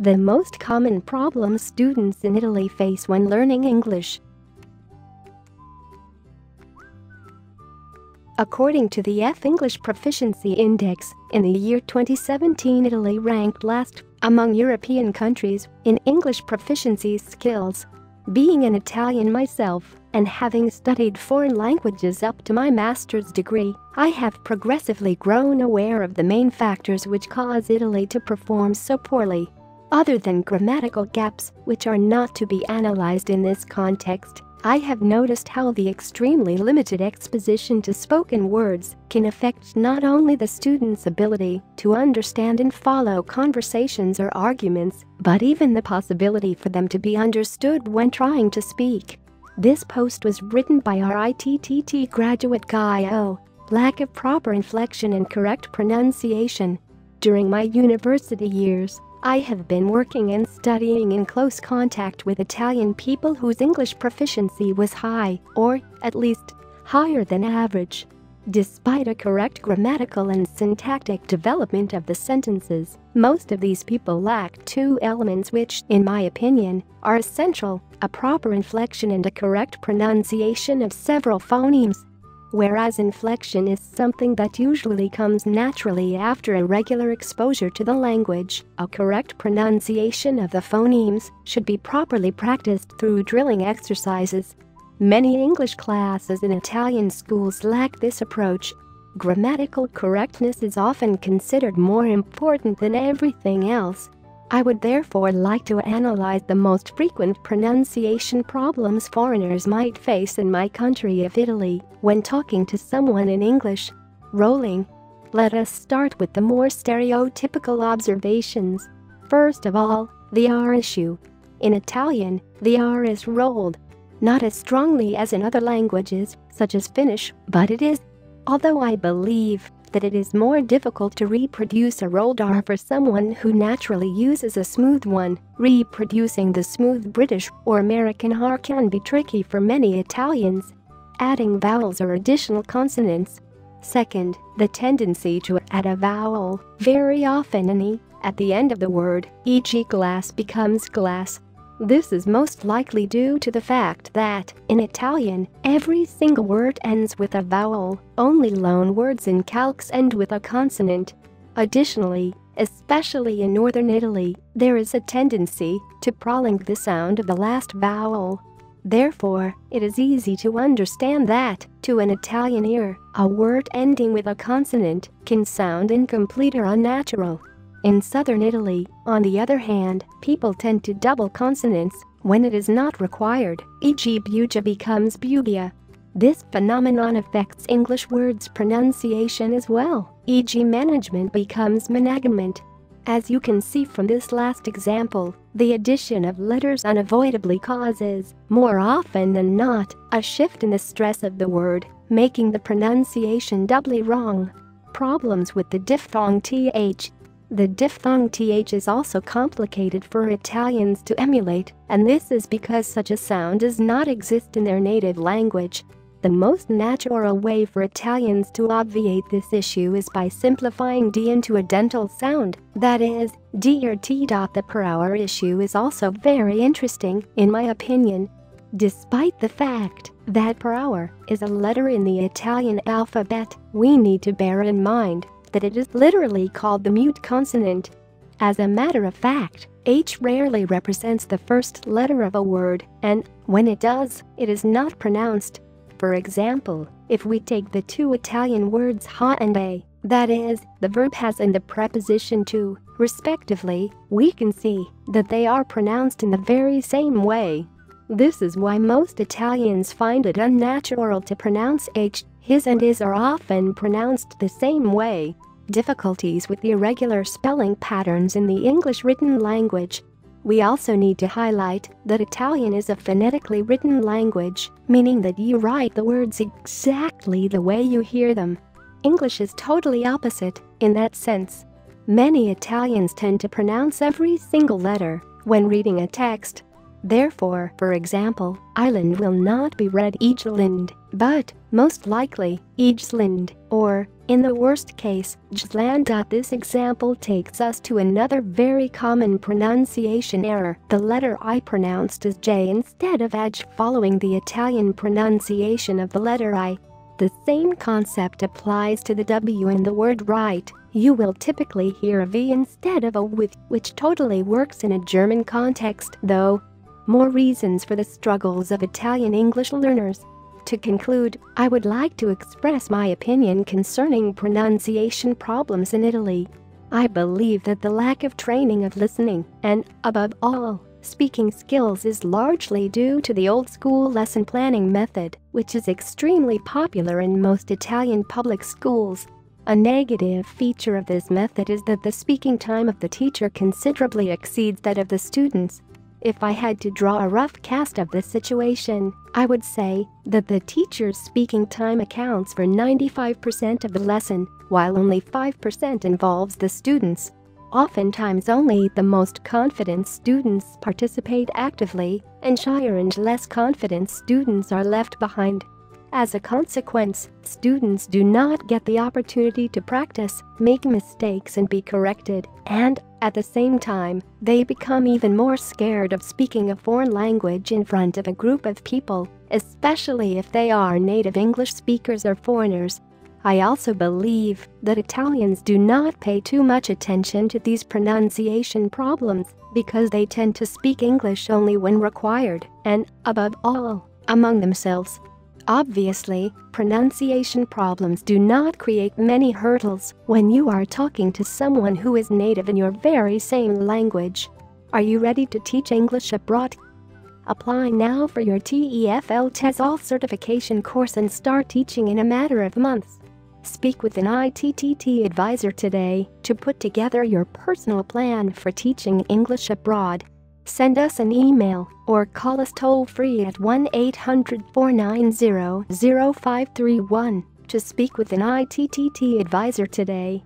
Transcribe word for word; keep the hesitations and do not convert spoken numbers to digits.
The most common problems students in Italy face when learning English. According to the E F English Proficiency Index, in the year twenty seventeen Italy ranked last among European countries in English proficiency skills. Being an Italian myself, and having studied foreign languages up to my master's degree, I have progressively grown aware of the main factors which cause Italy to perform so poorly. Other than grammatical gaps, which are not to be analyzed in this context, I have noticed how the extremely limited exposition to spoken words can affect not only the student's ability to understand and follow conversations or arguments, but even the possibility for them to be understood when trying to speak. This post was written by our I T T T graduate Guy O. Lack of proper inflection and correct pronunciation. During my university years, I have been working and studying in close contact with Italian people whose English proficiency was high, or, at least, higher than average. Despite a correct grammatical and syntactic development of the sentences, most of these people lack two elements which, in my opinion, are essential: a proper inflection and a correct pronunciation of several phonemes. Whereas inflection is something that usually comes naturally after a regular exposure to the language, a correct pronunciation of the phonemes should be properly practiced through drilling exercises. Many English classes in Italian schools lack this approach. Grammatical correctness is often considered more important than everything else. I would therefore like to analyze the most frequent pronunciation problems foreigners might face in my country of Italy when talking to someone in English. Rolling. Let us start with the more stereotypical observations. First of all, the R issue. In Italian, the R is rolled. Not as strongly as in other languages, such as Finnish, but it is. Although I believe that it is more difficult to reproduce a rolled R for someone who naturally uses a smooth one, reproducing the smooth British or American R can be tricky for many Italians. Adding vowels or additional consonants. Second, the tendency to add a vowel, very often an E, at the end of the word, for example glass becomes glass. This is most likely due to the fact that, in Italian, every single word ends with a vowel, only loan words in calcs end with a consonant. Additionally, especially in northern Italy, there is a tendency to prolong the sound of the last vowel. Therefore, it is easy to understand that, to an Italian ear, a word ending with a consonant can sound incomplete or unnatural. In southern Italy, on the other hand, people tend to double consonants when it is not required, for example bugia becomes bugia. This phenomenon affects English words pronunciation as well, for example management becomes management. As you can see from this last example, the addition of letters unavoidably causes, more often than not, a shift in the stress of the word, making the pronunciation doubly wrong. Problems with the diphthong th. The diphthong th is also complicated for Italians to emulate, and this is because such a sound does not exist in their native language. The most natural way for Italians to obviate this issue is by simplifying d into a dental sound, that is, d or t. The per hour issue is also very interesting, in my opinion. Despite the fact that per hour is a letter in the Italian alphabet, we need to bear in mind that it is literally called the mute consonant. As a matter of fact, h rarely represents the first letter of a word, and, when it does, it is not pronounced. For example, if we take the two Italian words ha and a, that is, the verb has and the preposition to, respectively, we can see that they are pronounced in the very same way. This is why most Italians find it unnatural to pronounce h. His and his are often pronounced the same way. Difficulties with the irregular spelling patterns in the English written language. We also need to highlight that Italian is a phonetically written language, meaning that you write the words exactly the way you hear them. English is totally opposite, in that sense. Many Italians tend to pronounce every single letter when reading a text. Therefore, for example, island will not be read Igeland, but, most likely, Igeland, or, in the worst case, Gisland. This example takes us to another very common pronunciation error. The letter I pronounced as J instead of Aj following the Italian pronunciation of the letter I. The same concept applies to the W in the word right. You will typically hear a V instead of a with, which totally works in a German context, though. More reasons for the struggles of Italian English learners. To conclude, I would like to express my opinion concerning pronunciation problems in Italy. I believe that the lack of training of listening and, above all, speaking skills is largely due to the old-school lesson planning method, which is extremely popular in most Italian public schools. A negative feature of this method is that the speaking time of the teacher considerably exceeds that of the students. If I had to draw a rough cast of the situation, I would say that the teacher's speaking time accounts for ninety-five percent of the lesson, while only five percent involves the students. Oftentimes only the most confident students participate actively, and shyer and less confident students are left behind. As a consequence, students do not get the opportunity to practice, make mistakes and be corrected, and, at the same time, they become even more scared of speaking a foreign language in front of a group of people, especially if they are native English speakers or foreigners. I also believe that Italians do not pay too much attention to these pronunciation problems because they tend to speak English only when required and, above all, among themselves. Obviously, pronunciation problems do not create many hurdles when you are talking to someone who is native in your very same language. Are you ready to teach English abroad? Apply now for your T E F L TESOL certification course and start teaching in a matter of months. Speak with an I T T T advisor today to put together your personal plan for teaching English abroad. Send us an email or call us toll-free at one eight hundred, four nine zero, zero five three one to speak with an I T T T advisor today.